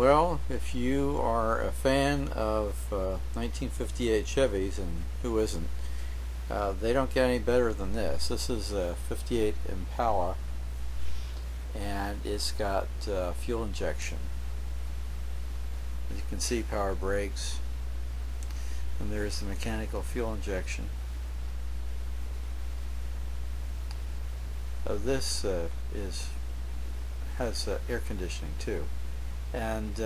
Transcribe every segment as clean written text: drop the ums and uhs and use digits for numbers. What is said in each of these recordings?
Well, if you are a fan of 1958 Chevys, and who isn't, they don't get any better than this. This is a 58 Impala, and it's got fuel injection. As you can see, power brakes, and there is the mechanical fuel injection. This has air conditioning too, and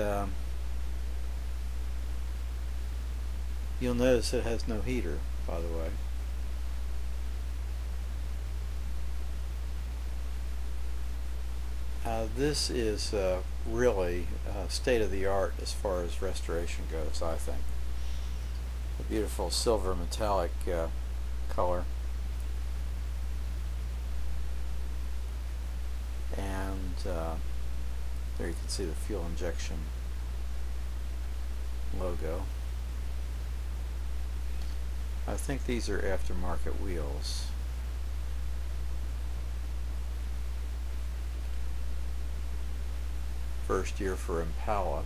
you'll notice it has no heater, by the way. This is really state-of-the-art as far as restoration goes, I think. A beautiful silver metallic color. And there you can see the fuel injection logo. I think these are aftermarket wheels. First year for Impala,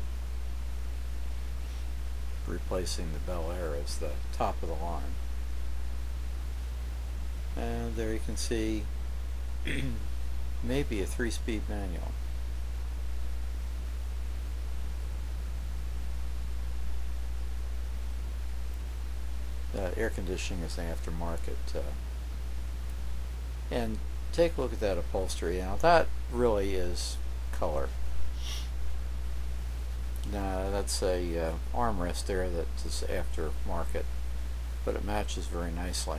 replacing the Bel Air as the top of the line. And there you can see maybe a 3-speed manual. Air conditioning is aftermarket. And take a look at that upholstery. Now that really is color. Now that's a armrest there that is aftermarket, but it matches very nicely.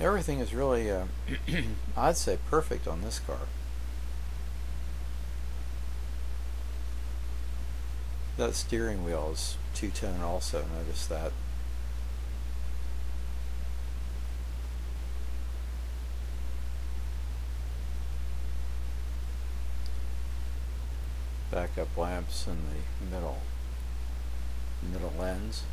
Everything is really, I'd say, perfect on this car. That steering wheel is two-tone also, notice that. Backup lamps in the middle lens.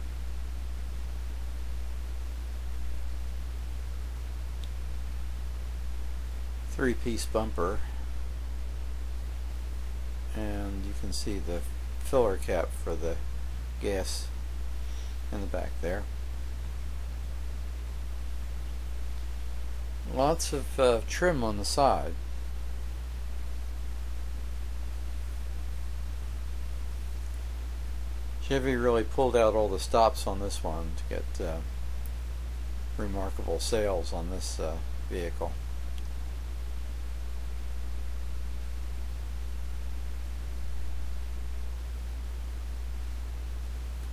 Three-piece bumper, and you can see the filler cap for the gas in the back there. Lots of trim on the side. Chevy really pulled out all the stops on this one to get remarkable sales on this vehicle.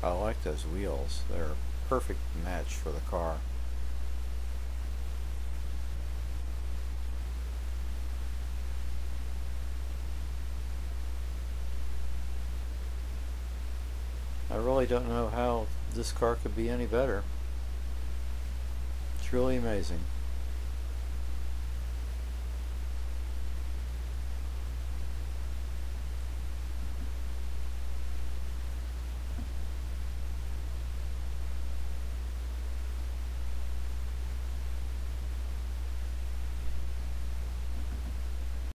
I like those wheels. They're a perfect match for the car. I really don't know how this car could be any better. It's really amazing.